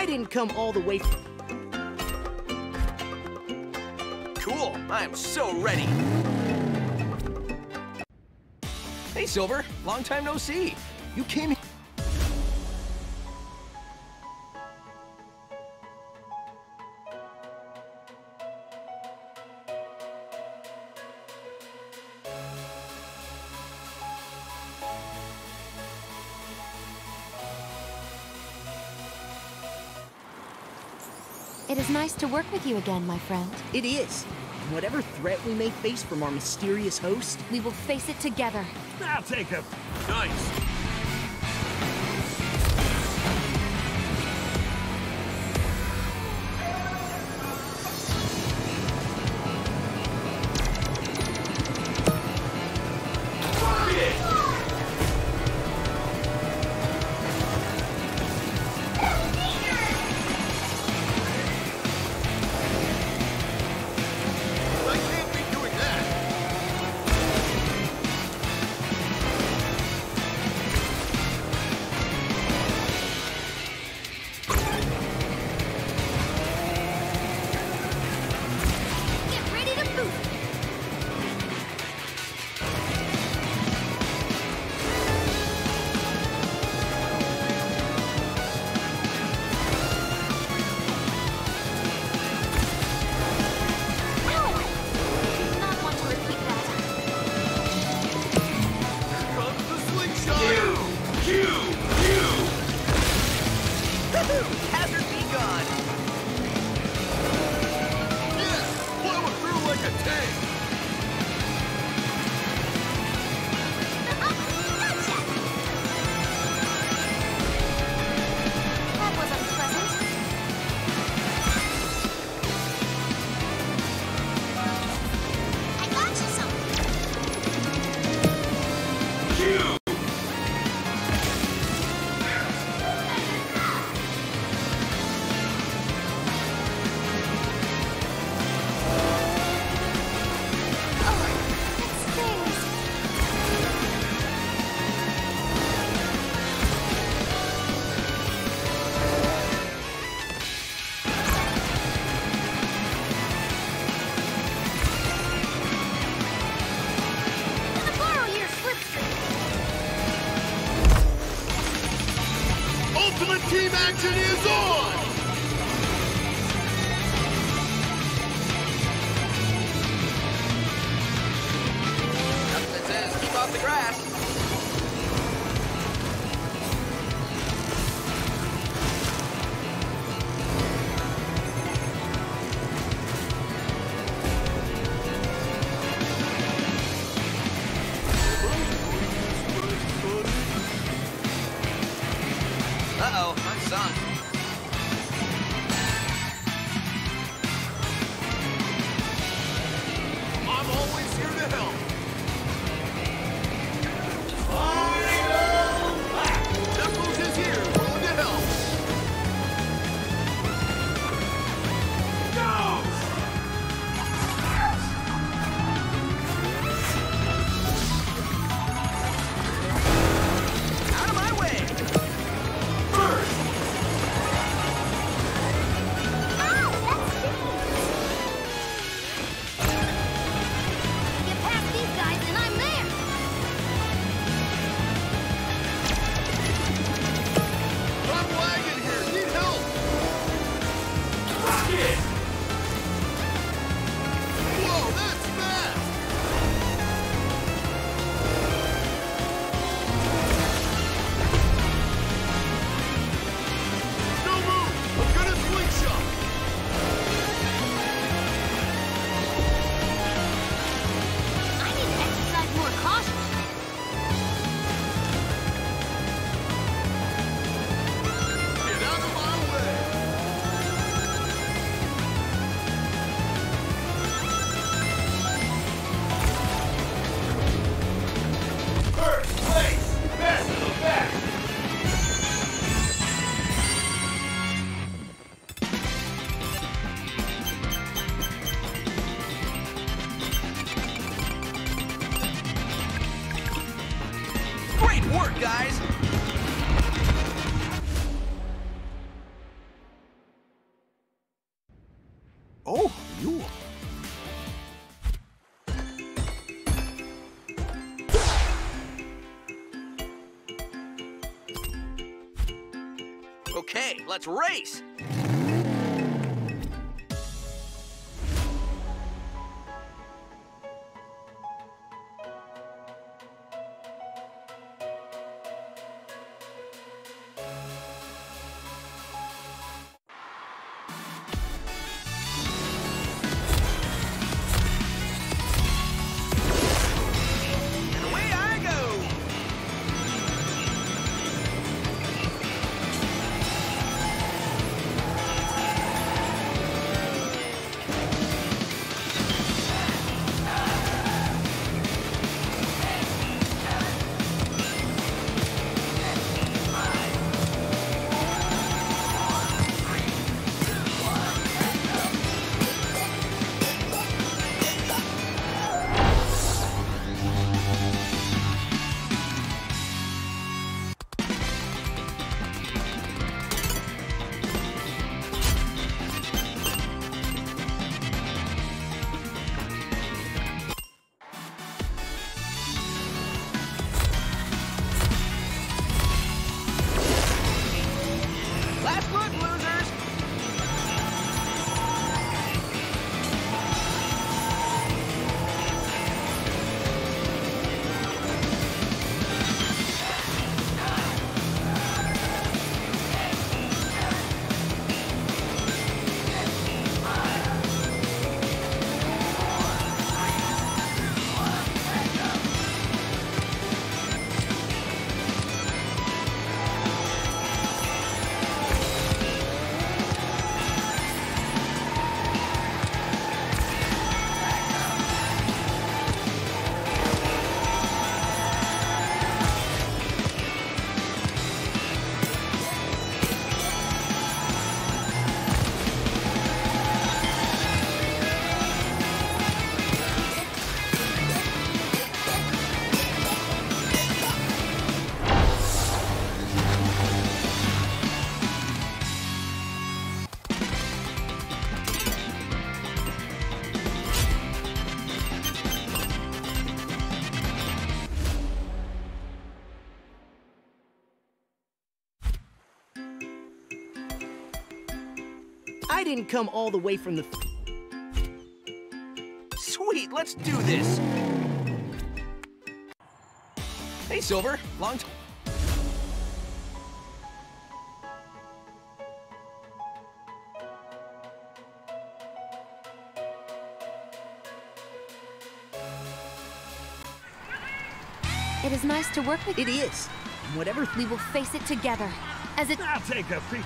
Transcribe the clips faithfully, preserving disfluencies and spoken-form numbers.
I didn't come all the way. Cool, I'm so ready. Hey, Silver, long time no see. You came here. It is nice to work with you again, my friend. It is. Whatever threat we may face from our mysterious host, we will face it together. I'll take him. Nice. Team action is on! Nothing that says keep off the grass. Uh-oh, I'm sunk. I'm always here to help. Final! Knuckles is here, willing to help. No! Out of my way! Work, guys! Okay, let's race! I didn't come all the way from the... Sweet, let's do this! Hey, Silver, long time. It is nice to work with... It is. Whatever... We will face it together. As it... I'll take a peek.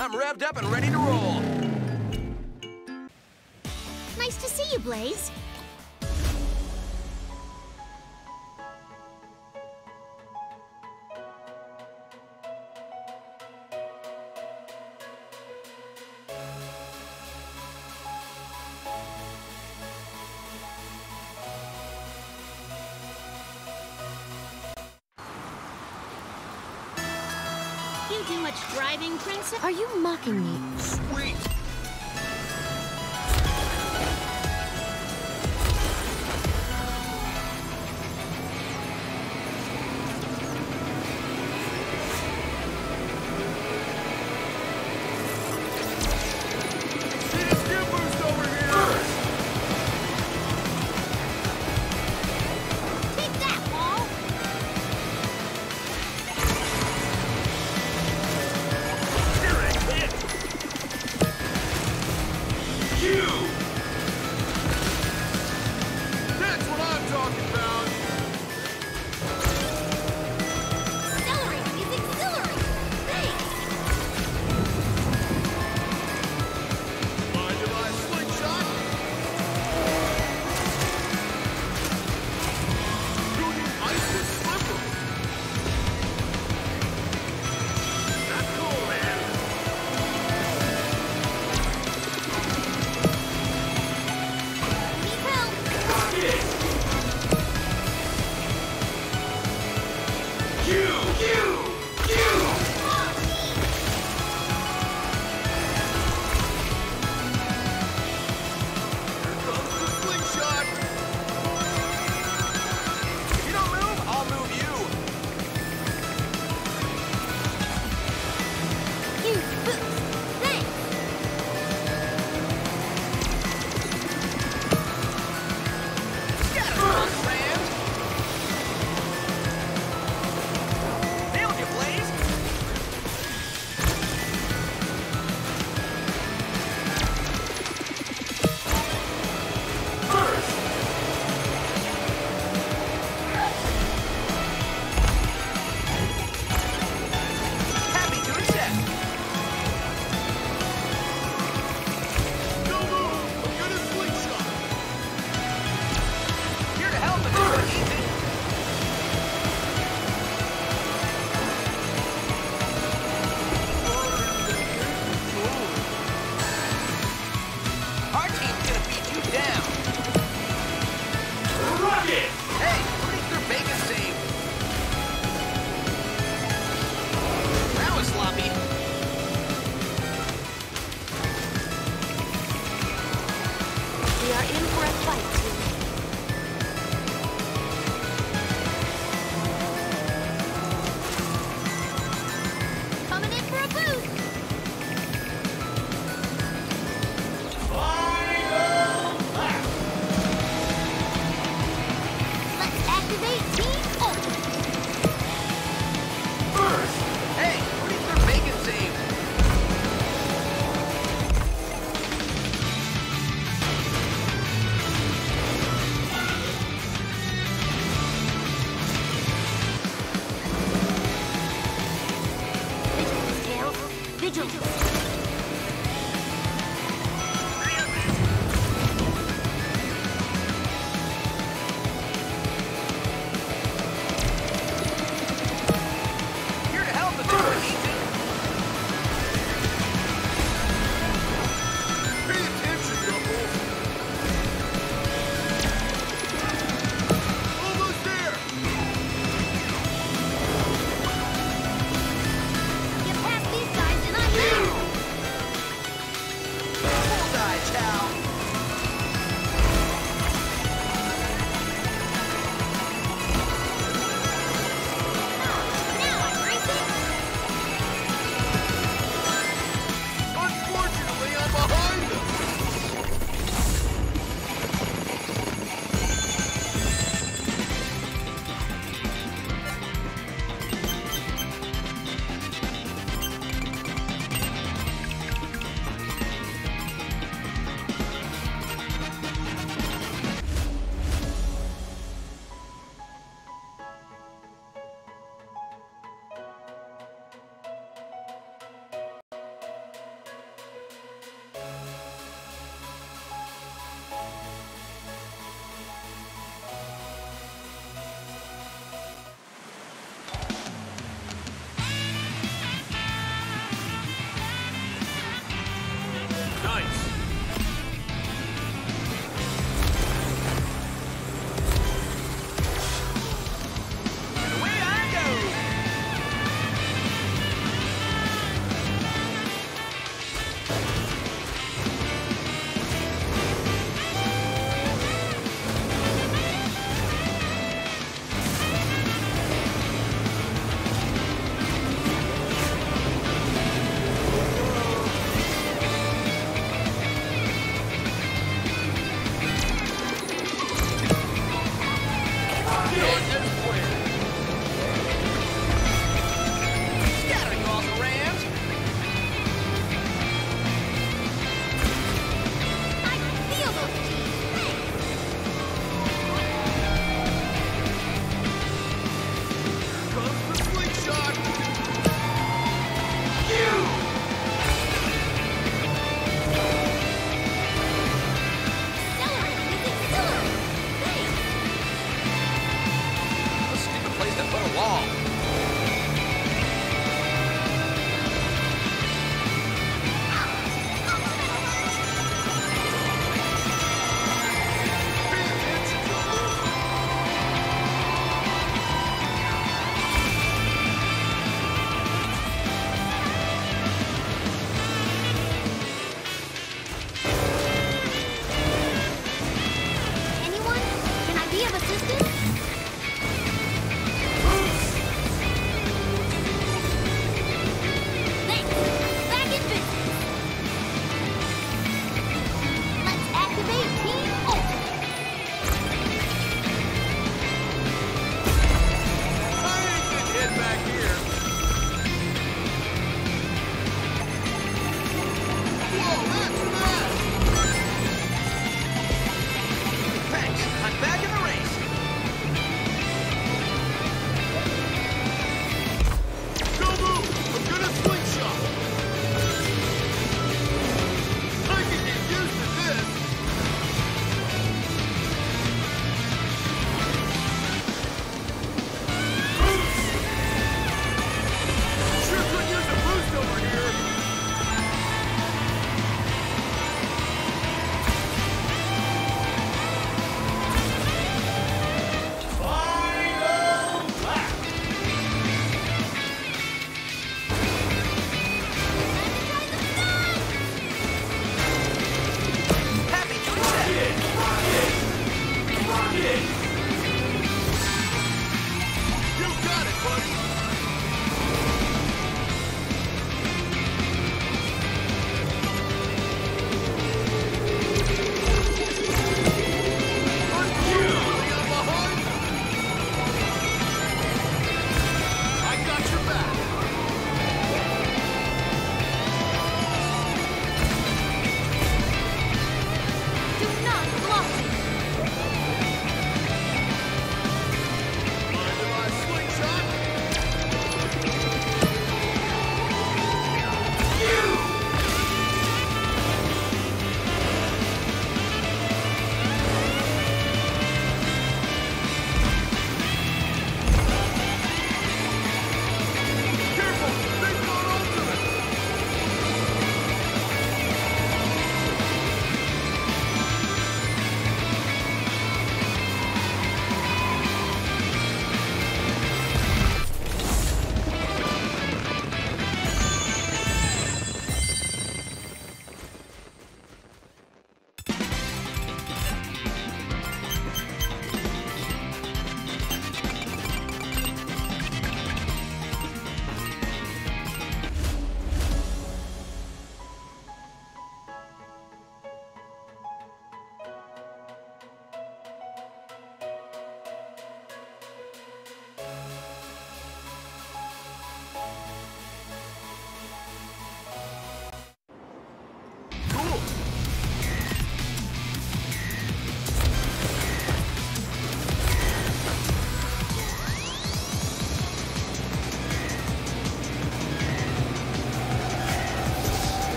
I'm revved up and ready to roll. Nice to see you, Blaze. You do much driving, Princess? Are you mocking me? Sweet! Take that, Paul!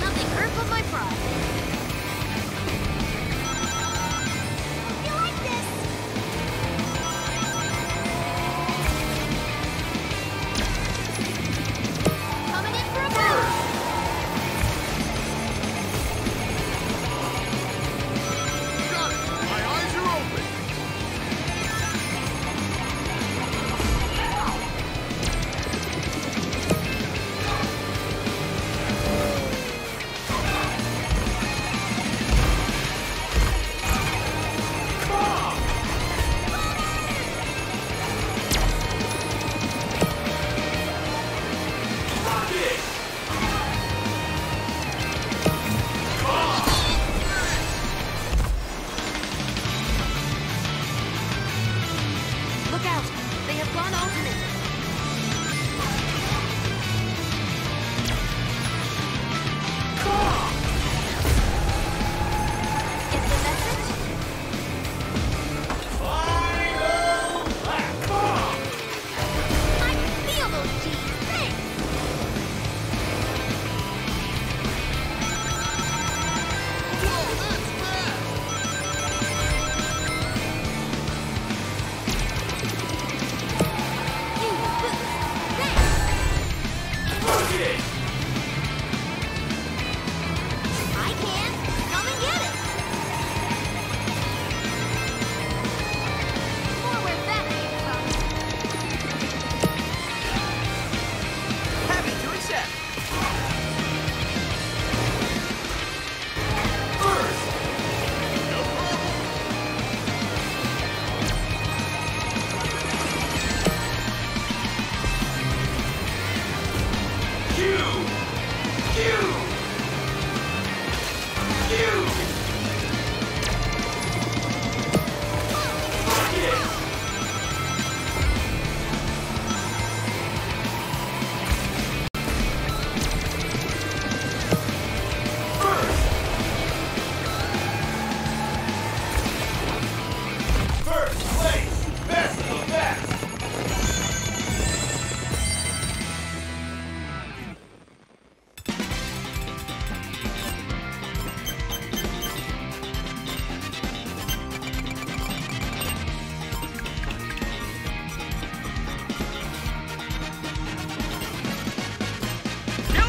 Nothing hurt but my pride.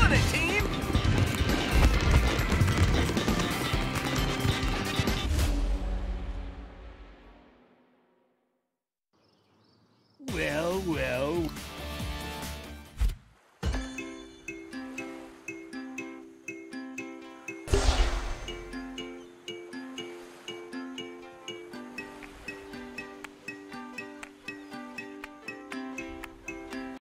Sonic Team!